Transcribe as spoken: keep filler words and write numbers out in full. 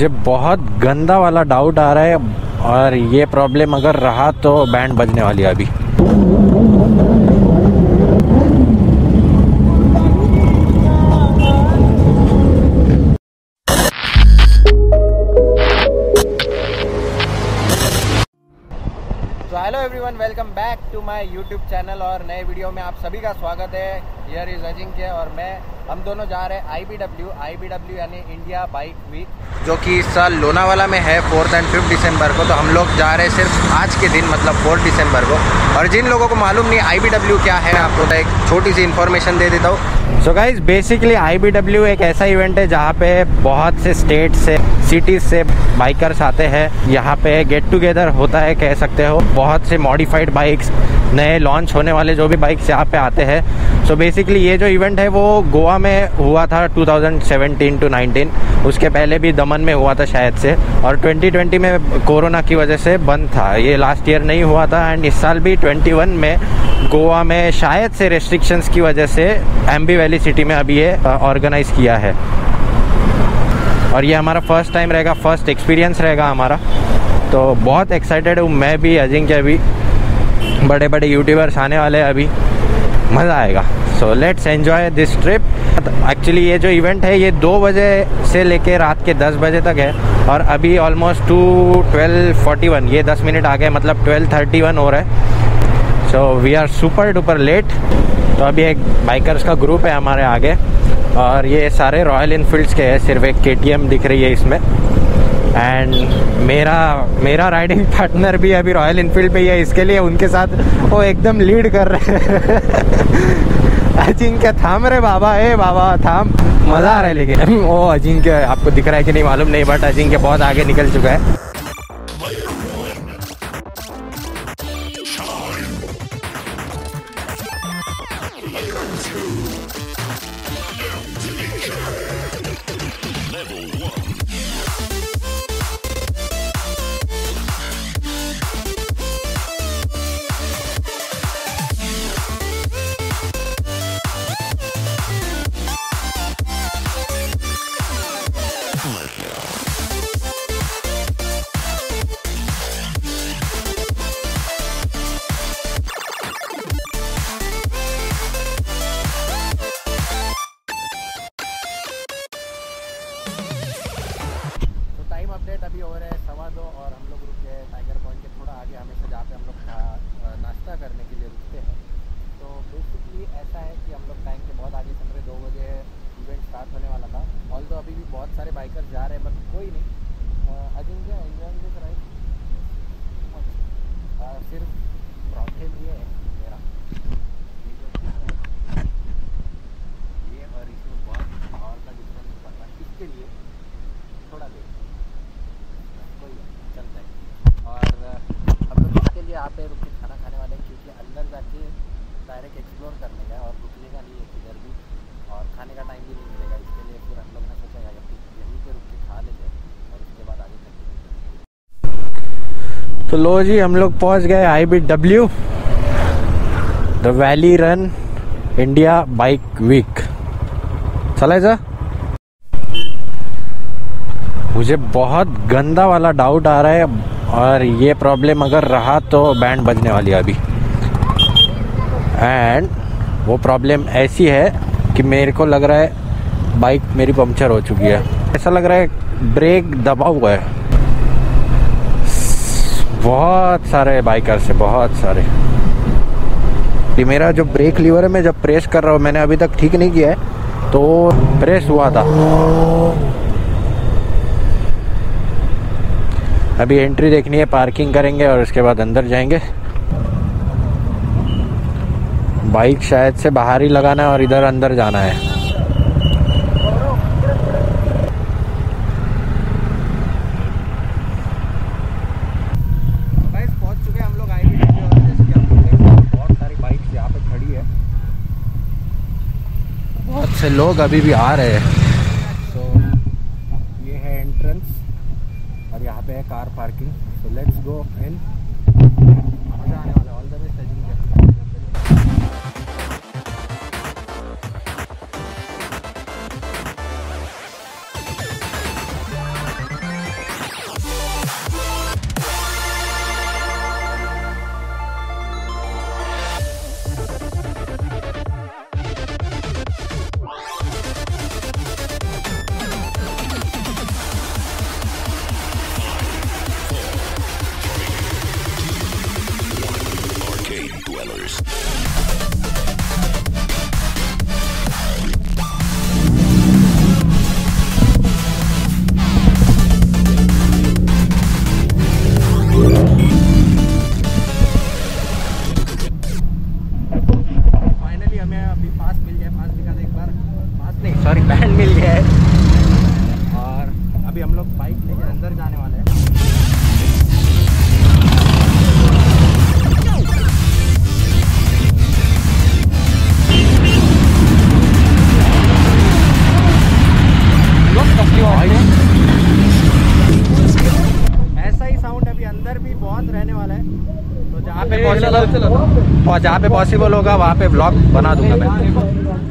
मुझे बहुत गंदा वाला डाउट आ रहा है और ये प्रॉब्लम अगर रहा तो बैंड बजने वाली है अभी। Hello everyone, welcome back to my YouTube channel और नए वीडियो में आप सभी का स्वागत है। हियर इज अजिंक्य और मैं, हम दोनों जा रहे हैं आईबीडब्ल्यू आईबीडब्ल्यू यानी इंडिया बाइक वीक, जो कि इस साल लोनावाला में है फोर्थ एंड फिफ्थ दिसंबर को। तो हम लोग जा रहे हैं सिर्फ आज के दिन, मतलब फोर्थ दिसंबर को। और जिन लोगों को मालूम नहीं आईबीडब्ल्यू क्या है, आपको एक छोटी सी इन्फॉर्मेशन दे देता हूँ। सो गाइज, बेसिकली आईबीडब्ल्यू एक ऐसा इवेंट है जहाँ पे बहुत से स्टेट से, सिटीज से बाइकर्स आते हैं। यहाँ पे गेट टुगेदर होता है, कह सकते हो। बहुत से मॉडिफाइड बाइक्स, नए लॉन्च होने वाले जो भी बाइक्स यहाँ पे आते हैं। सो बेसिकली ये जो इवेंट है वो गोवा में हुआ था two thousand seventeen to nineteen, उसके पहले भी दमन में हुआ था शायद से, और ट्वेंटी ट्वेंटी में कोरोना की वजह से बंद था, ये लास्ट ईयर नहीं हुआ था। एंड इस साल भी ट्वेंटी वन में गोवा में शायद से रेस्ट्रिक्शंस की वजह से एम्बी वैली सिटी में अभी ये ऑर्गेनाइज किया है। और ये हमारा फर्स्ट टाइम रहेगा, फर्स्ट एक्सपीरियंस रहेगा हमारा। तो बहुत एक्साइटेड हूँ मैं भी, अजिंक्य भी। बड़े बड़े यूट्यूबर्स आने वाले हैं अभी, मज़ा आएगा। So let's enjoy this trip. Actually ये जो इवेंट है ये दो बजे से लेके रात के दस बजे तक है, और अभी almost two twelve forty one ये दस मिनट आ गए, मतलब ट्वेल्व थर्टी वन हो रहा है। So we are super duper late. तो अभी एक बाइकर्स का ग्रुप है हमारे आगे, और ये सारे रॉयल इनफील्ड्स के हैं, सिर्फ एक केटीएम दिख रही है इसमें। एंड मेरा मेरा राइडिंग पार्टनर भी अभी रॉयल इनफील्ड पे ही है, इसके लिए उनके साथ वो एकदम लीड कर रहे हैं। अजिंक्य थाम रे बाबा, ए बाबा थाम। मज़ा आ रहा है लेकिन वो अजिंक्य, आपको दिख रहा है कि नहीं मालूम नहीं, बट अजिंक्य बहुत आगे निकल चुका है। अभी हो रहा है सवा दो और हम लोग रुके हैं टाइगर पॉइंट के थोड़ा आगे, हमेशा जहाँ पे हम लोग नाश्ता करने के लिए रुकते हैं। तो बेसिकली ऐसा है कि हम लोग टाइम के बहुत आगे चल रहे, दो बजे इवेंट स्टार्ट होने वाला था। ऑल तो अभी भी बहुत सारे बाइकर्स जा रहे हैं, बट कोई नहीं। Ajinkya enjoy this ride. सिर्फ प्रॉब्लम ये है मेरा, ये और इसमें बहुत और का डिफरेंस पड़ रहा है, इसके लिए थोड़ा देर चलता है। और हम लोग इसके लिए यहाँ पे रुक के खाना खाने वाले हैं, क्योंकि अंदर जाके डायरेक्ट एक्सप्लोर करने का और रुकने का नहीं है किधर भी, और खाने का टाइम भी नहीं मिलेगा। इसके लिए फिर हम लोग ने सोचा यहीं पे रुक के खा लेते हैं और उसके बाद आगे चलते हैं। तो लो जी, हम लोग पहुँच गए IBW the valley run India bike week. चला जा, मुझे बहुत गंदा वाला डाउट आ रहा है और ये प्रॉब्लम अगर रहा तो बैंड बजने वाली है अभी। एंड वो प्रॉब्लम ऐसी है कि मेरे को लग रहा है बाइक मेरी पंक्चर हो चुकी है, ऐसा लग रहा है। ब्रेक दबा हुआ है। बहुत सारे बाइकर्स हैं, बहुत सारे। ये मेरा जो ब्रेक लीवर है, मैं जब प्रेस कर रहा हूँ, मैंने अभी तक ठीक नहीं किया है, तो प्रेस हुआ था। अभी एंट्री देखनी है, पार्किंग करेंगे और उसके बाद अंदर जाएंगे। बाइक शायद से बाहर ही लगाना है और इधर अंदर जाना है। गाइस, पहुंच चुके हैं हम लोग आईबीडब्ल्यू और जैसे कि आप लोग देख रहे हैं बहुत सारी बाइक्स यहाँ पे खड़ी है। बहुत से लोग अभी भी आ रहे हैं। यहाँ पे है car parking, so let's go in. मज़ा आने वाला, ऑल द बेस्ट। बैंड मिल गया है और अभी हम लोग बाइक लेके अंदर जाने वाले हैं। ऐसा ही साउंड अभी अंदर भी बहुत रहने वाला है, तो जहाँ पे पॉसिबल और जहाँ पे पॉसिबल होगा वहाँ पे ब्लॉग बना दूंगा मैं।